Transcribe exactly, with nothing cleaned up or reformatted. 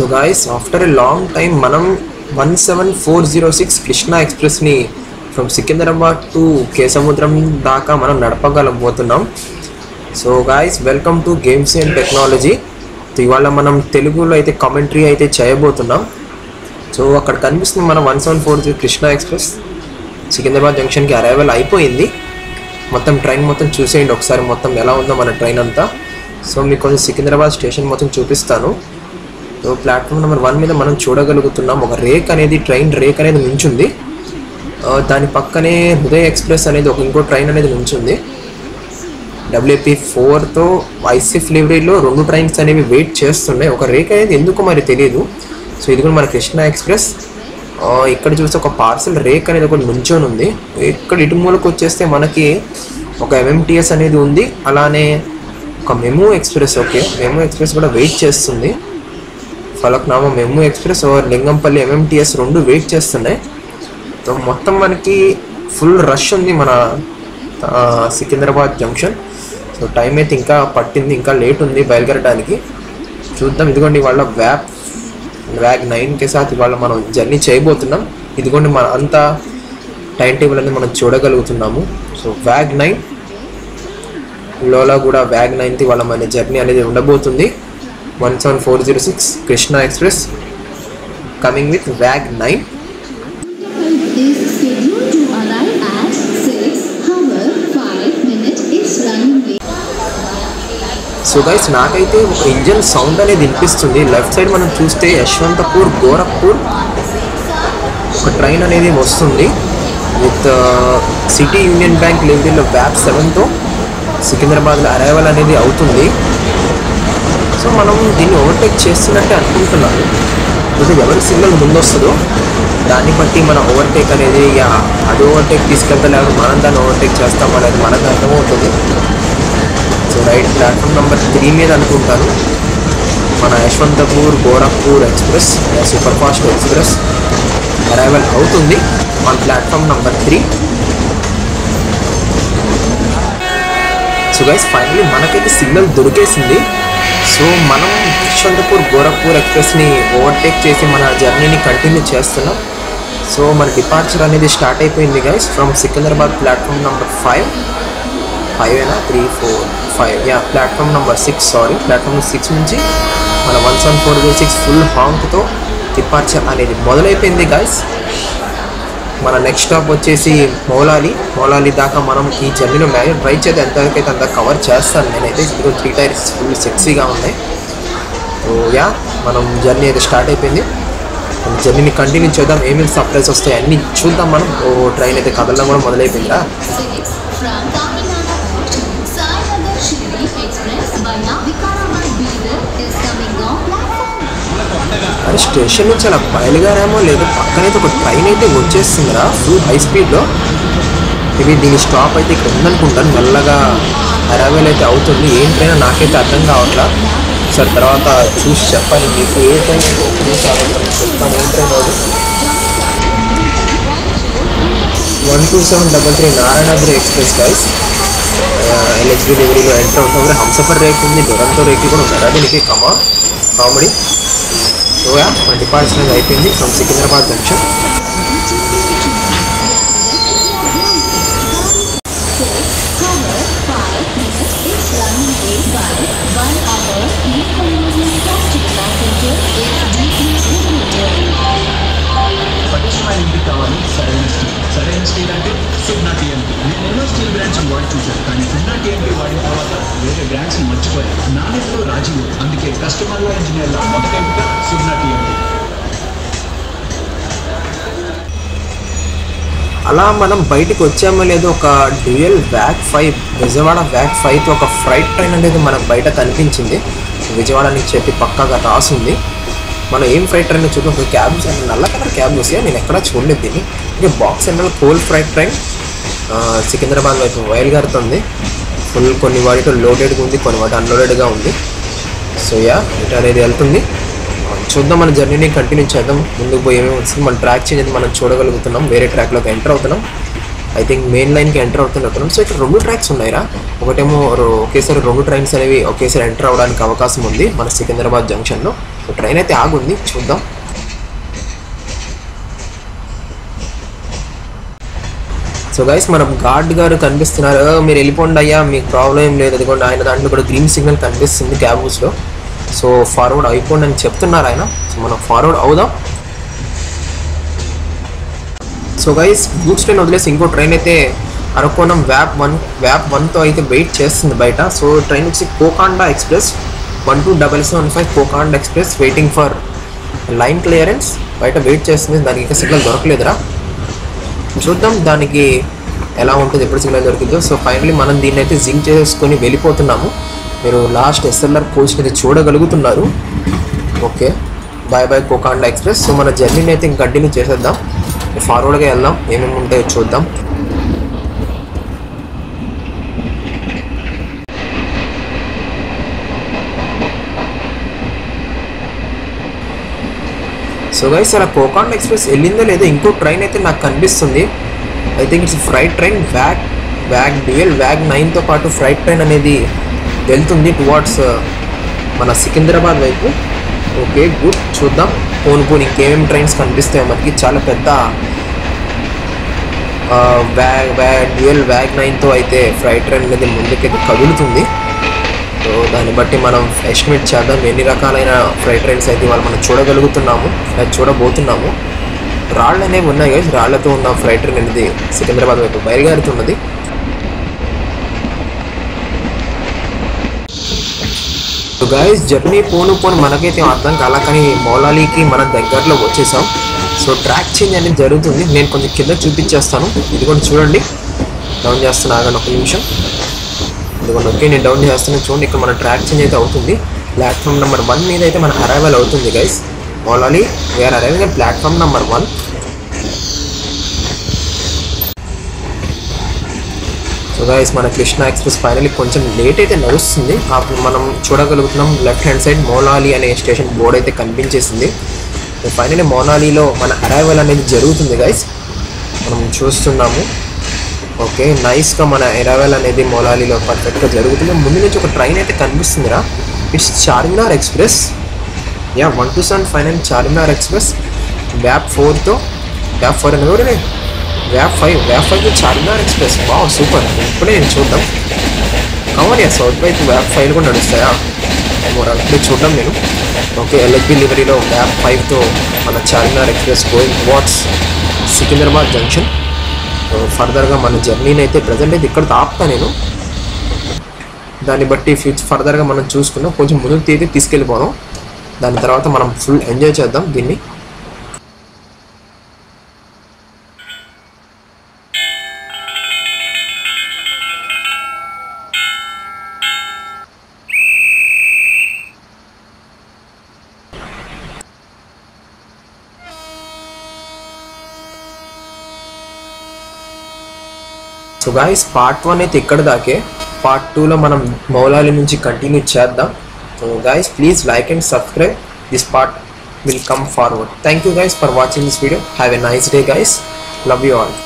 So guys after a long time मनम one seven four zero six Krishna express ని from Secunderabad to Kesamudram దాకా మనం నడపగలబోతున్నాం. So guys welcome to games and technology. ఇవాళ మనం తెలుగులో అయితే కామెంటరీ అయితే చేయబోతున్నాం. సో అక్కడ కనిపిస్తుంది మన one seven four zero Krishna express Secunderabad జంక్షన్కి అరైవల్ అయిపోయింది. మొత్తం ట్రైన్ మొత్తం చూసేయండి ఒకసారి, మొత్తం ఎలా ఉందో మన ట్రైన్ అంతా. సో మీకు కొంచెం సికింద్రాబాద్ స్టేషన్ మొత్తం చూపిస్తాను. సో ప్లాట్ఫామ్ నెంబర్ వన్ మీద మనం చూడగలుగుతున్నాం ఒక రేక్ అనేది, ట్రైన్ రేక్ అనేది నించుంది. దాని పక్కనే హృదయ ఎక్స్ప్రెస్ అనేది ఒక ఇంకో ట్రైన్ అనేది నించుంది. డబ్ల్యూపీ ఫోర్తో ఐసీఎఫ్ లివరీలో రెండు ట్రైన్స్ అనేవి వెయిట్ చేస్తున్నాయి. ఒక రేక్ అనేది ఎందుకు మరి తెలియదు. సో ఇది కూడా మన కృష్ణా ఎక్స్ప్రెస్. ఇక్కడ చూస్తే ఒక పార్సల్ రేక్ అనేది ఒకటి నించొని ఉంది. ఇక్కడ ఇటు మూలకు వచ్చేస్తే మనకి ఒక ఎంఎంటీఎస్ అనేది ఉంది, అలానే ఒక memo express. Okay, memo express కూడా వెయిట్ చేస్తుంది. Falaknuma memo express over Lingampalli MMTS రెండు వెయిట్ చేస్తున్నాయి. సో మొత్తం మనకి ఫుల్ రష్ ఉంది మన సికింద్రాబాద్ జంక్షన్. సో టైం అయితే ఇంకా పట్టింది, ఇంకా లేట్ ఉంది బయలుదేరడానికి. చూద్దాం, ఇదిగోండి ఇవాళ వ్యాప్ వ్యాగ్ నైన్ కే సాత్ ఇవాళ మనం జర్నీ చేయబోతున్నాం. ఇదిగోండి మన అంత టైం టేబుల్ అనేది మనం చూడగలుగుతున్నాము. సో వ్యాగ్ నైన్ లోలా కూడా వ్యాగ్ నైన్త్ ఇవాళ మన జర్నీ అనేది ఉండబోతుంది. One seven four zero six Krishna express coming with wag nine. So guys నాకైతే ఒక ఇంజన్ సౌండ్ అనేది వినిపిస్తుంది. లెఫ్ట్ సైడ్ మనం చూస్తే యశ్వంతపూర్ గోరఖ్పూర్ ఒక ట్రైన్ అనేది వస్తుంది విత్ సిటీ యూనియన్ బ్యాంక్ లెవెల్లో వ్యాప్ సెవెన్తో సికింద్రాబాద్లో అరైవల్ అనేది అవుతుంది. సో మనం దీన్ని ఓవర్టేక్ చేస్తున్నట్టే అనుకుంటున్నాను. ఇది ఎవరి సిగ్నల్ ముందు వస్తుందో దాన్ని బట్టి మన ఓవర్టేక్ అనేది, అది ఓవర్టేక్ తీసుకెళ్తలేదు మనం దాన్ని ఓవర్టేక్ చేస్తాం అనేది మనకు అర్థమవుతుంది. So right platform number three మీద అనుకుంటాను మన Yesvantpur Gorakhpur express super fast express arrival అవుతుంది మన platform number three. So guys finally మనకైతే సిగ్నల్ దొరికేసింది. సో మనం యశ్వంతపూర్ గోరఖ్పూర్ ఎక్స్ప్రెస్ని ఓవర్టేక్ చేసి మన జర్నీని కంటిన్యూ చేస్తున్నాం. సో మన డిపార్చర్ అనేది స్టార్ట్ అయిపోయింది guys from Secunderabad platform number five five అయినా three four five yeah platform number six sorry platform six నుంచి మన one seven four zero six full హాంక్తో డిపార్చర్ అనేది మొదలైపోయింది గైస్. మన నెక్స్ట్ స్టాప్ వచ్చేసి మౌలాలి. మౌలాలి దాకా మనం ఈ జర్నీలో మ్యారేజ్ ట్రై చేద్దాం, ఎంతవరకైతే అంత కవర్ చేస్తాను నేనైతే. ఇప్పుడు త్రీ టైర్స్ ఫుల్ సెక్సీగా ఉన్నాయి. సో యా మనం జర్నీ అయితే స్టార్ట్ అయిపోయింది. జర్నీని కంటిన్యూ చేద్దాం, ఏమేమి సర్ప్రైజ్ వస్తాయి అన్నీ చూద్దాం మనం. ఓ ట్రైన్ అయితే కదలడం కూడా మొదలైపోయిందా. స్టేషన్ నుంచి అలా బయలుగారేమో లేదు, పక్కనైతే ఒక ట్రైన్ అయితే వచ్చేస్తుందిరా ఫుల్ హై స్పీడ్లో. ఇవి దీని స్టాప్ అయితే ఇక్కడ ఉందనుకుంటాను, మెల్లగా అరైవల్ అయితే అవుతుంది. ఏం ట్రైన్ నాకైతే అర్థం కావట్లా, ఒకసారి తర్వాత చూసి చెప్పాలి మీకు ఏ ట్రైన్ చెప్తాను. ఏం ట్రైన్ అది one two seven double three Narayanadri express guys LHB డెలివరీలో ఎంటర్ అవుతుంది. హంసఫర్ రేక్ ఉంది, దురంతో రేకులు కూడా ఉంది. దీనికి కమా కామెడీ. సో యా మన డిపార్చర్ అనేది అయిపోయింది ఫ్రమ్ సికింద్రాబాద్ జంక్షన్. సరైన స్టీల్ అంటే సున్నా టీఎంపీ. నేను ఎన్నో స్టీల్ బ్రాండ్స్ వాడి చూశాను, కానీ సున్నా టీఎంపీ వాడిన తర్వాత వేరే బ్రాండ్స్ మర్చిపోయాను. నాణ్యతలో రాజీవు, అందుకే కస్టమర్ల ఇంజనీర్ల మొదటి ఎంపిక సున్నా టీఎంపీ. అలా మనం బయటకు వచ్చామో లేదో ఒక dual wag five Vijayawada wag ఫైవ్తో ఒక ఫ్రైట్ ట్రైన్ అనేది మనకు బయట కనిపించింది. విజయవాడ నుంచి చెప్పి పక్కాగా రాసింది. మనం ఏం ఫ్రైట్ ట్రైన్ చూద్దాం. ఒక క్యాబ్ నల్ల కలర్ క్యాబ్ వస్తే నేను ఎక్కడా చూడలేదు దీన్ని. ఇంకా బాక్స్ ఎన్నో కోల్ ఫ్రైట్ ట్రైన్ సికింద్రాబాద్ వైపు బయలుదేరుతుంది. ఫుల్ కొన్ని వాటితో లోడెడ్గా ఉంది, కొన్ని వాటి అన్లోడెడ్గా ఉంది. సో యా ఇటు అనేది వెళ్తుంది. చూద్దాం మన జర్నీని కంటిన్యూ చేద్దాం. ముందుకు పోయి ఏమేమి వస్తుంది మన ట్రాక్ చేంజ్ అయితే మనం చూడగలుగుతున్నాం. వేరే ట్రాక్లోకి ఎంటర్ అవుతున్నాం. ఐ థింక్ మెయిన్ లైన్కి ఎంటర్ అవుతున్నాం. సో ఇక్కడ రెండు ట్రాక్స్ ఉన్నాయిరా, ఒకటేమో ఒకేసారి రెండు ట్రైన్స్ అనేవి ఒకేసారి ఎంటర్ అవడానికి అవకాశం ఉంది మన సికింద్రాబాద్ జంక్షన్లో. ट्रैन अयिते आगुंदी चूद्दाम। सो गाइस मन गार्ड गारु कनिपिस्तुन्नारु मीरु एल्लिपोंडि अय्या मीकु प्रॉब्लम एम लेदु अदिगोंडि आयन दांट्लो कूडा ग्रीन सिग्नल कनिपिस्तुंది క్యాబ్ హౌస్ లో। సో ఫార్వర్డ్ అయిపోండి అని చెప్తున్నారు ఆయన। సో మనం ఫార్వర్డ్ అవుదాం। సో గైస్ గూడ్స్ ట్రైన్ వదిలేసి ఇంకో ట్రైన్ అయితే అరకోణం వ్యాప్ వన్ వ్యాప్ వన్ తో అయితే వెయిట్ చేస్తుంది బయట। సో ట్రైన్ వచ్చి Cocanada express one two double seven five Cocanada express waiting for line clearance బయట వెయిట్ చేస్తుంది। దానికి ఇంకా సిగ్నల్ దొరకలేదురా, చూద్దాం దానికి ఎలా ఉంటుంది ఎప్పుడు సిగ్నల్ దొరికిందో। సో ఫైనలీ మనం దీన్ని అయితే జింక్ చేసుకొని వెళ్ళిపోతున్నాము। మీరు లాస్ట్ ఎస్ఎల్ఆర్ పోస్ట్ అయితే చూడగలుగుతున్నారు। Okay bye bye Cocanada express. So మన జర్నీని అయితే ఇంకా కంటిన్యూ చేసేద్దాం, ఫార్వర్డ్గా వెళ్దాం, ఏమేమి ఉంటాయో చూద్దాం। సో గైస్ అలా కోకాండా ఎక్స్ప్రెస్ వెళ్ళిందో లేదో ఇంకో ట్రైన్ అయితే నాకు కనిపిస్తుంది। I think it's freight train wag wag dual wag నైన్తో పాటు ఫ్రైట్ ట్రైన్ అనేది వెళ్తుంది టువార్డ్స్ మన సికింద్రాబాద్ వైపు। ఓకే గుడ్, చూద్దాం పోను పోను ఇంకేమేమి ట్రైన్స్ కనిపిస్తాయో మనకి। చాలా పెద్ద వ్యాగ్ వ్యాగ్ డ్యూయల్ వ్యాగ్ నైన్తో అయితే ఫ్రైట్ ట్రైన్ అనేది ముందుకైతే కదులుతుంది। సో దాన్ని బట్టి మనం ఎస్టిమేట్ చేద్దాం ఎన్ని రకాలైన ఫ్రైట్ ట్రైన్స్ అయితే వాళ్ళు మనం చూడగలుగుతున్నాము చూడబోతున్నాము। రాళ్ళు అనేవి ఉన్నాయి కదా, రాళ్లతో ఉన్న ఫ్రైట్ ట్రైన్ అనేది సికింద్రాబాద్ వైపు బయలుదేరుతున్నది। సో గైస్ జర్నీ పోను పోను మనకైతే అర్థం కాల, కానీ మౌలాలీకి మనం దగ్గరలో వచ్చేసాం। సో ట్రాక్ చేంజ్ అనేది జరుగుతుంది, నేను కొంచెం కింద చూపించేస్తాను। ఇది కూడా చూడండి, డౌన్ చేస్తున్నాను ఒక నిమిషం, ఎందుకంటే ఓకే నేను డౌన్ చేస్తున్నాను చూడండి। ఇక్కడ మన ట్రాక్ చేంజ్ అయితే అవుతుంది, ప్లాట్ఫామ్ నెంబర్ వన్ మీద అయితే మన అరైవల్ అవుతుంది guys. Moulali we're arriving at platform number one. So guys మన కృష్ణ ఎక్స్ప్రెస్ ఫైనలీ కొంచెం లేట్ అయితే నడుస్తుంది। అప్పుడు మనం చూడగలుగుతున్నాం లెఫ్ట్ హ్యాండ్ సైడ్ మౌలాలి అనే స్టేషన్ బోర్డ్ అయితే కనిపించేసింది। ఫైనలీ మౌలాలీలో మన అరైవల్ అనేది జరుగుతుంది గైస్, మనం చూస్తున్నాము। ఓకే నైస్గా మన అరైవల్ అనేది మౌలాలీలో పర్ఫెక్ట్గా జరుగుతుంది। ముందు నుంచి ఒక ట్రైన్ అయితే కనిపిస్తుందిరా, it's Charminar express yeah one two seven five nine Charminar express wap ఫోర్తో వ్యాప్ ఫోర్ అనేది కూడా wap five wap five Charminar express బా సూపర్। ఇప్పుడే నేను చూద్దాం కావాలి సౌత్ వైపు వ్యాప్ ఫైవ్లు కూడా నడుస్తాయా ఇప్పుడే చూద్దాం నేను। ఓకే ఎల్ఎఫ్ డెలివరీలో వ్యాప్ ఫైవ్తో మన Charminar express going towards Secunderabad junction. ఫర్దర్గా మన జర్నీని అయితే ప్రజెంట్ అయితే ఇక్కడ ఆపుతా నేను, దాన్ని బట్టి ఫ్యూచర్ ఫర్దర్గా మనం చూసుకున్నాం। కొంచెం ముందుకు తీసి తీసుకెళ్ళిపోదాం, దాని తర్వాత మనం ఫుల్ ఎంజాయ్ చేద్దాం దీన్ని। సో గాయస్ పార్ట్ వన్ అయితే ఇక్కడ దాకే, పార్ట్ టూలో మనం మౌలాలి నుంచి కంటిన్యూ చేద్దాం। So guys please like and subscribe, this part will come forward. Thank you guys for watching this video, have a nice day guys, love you all.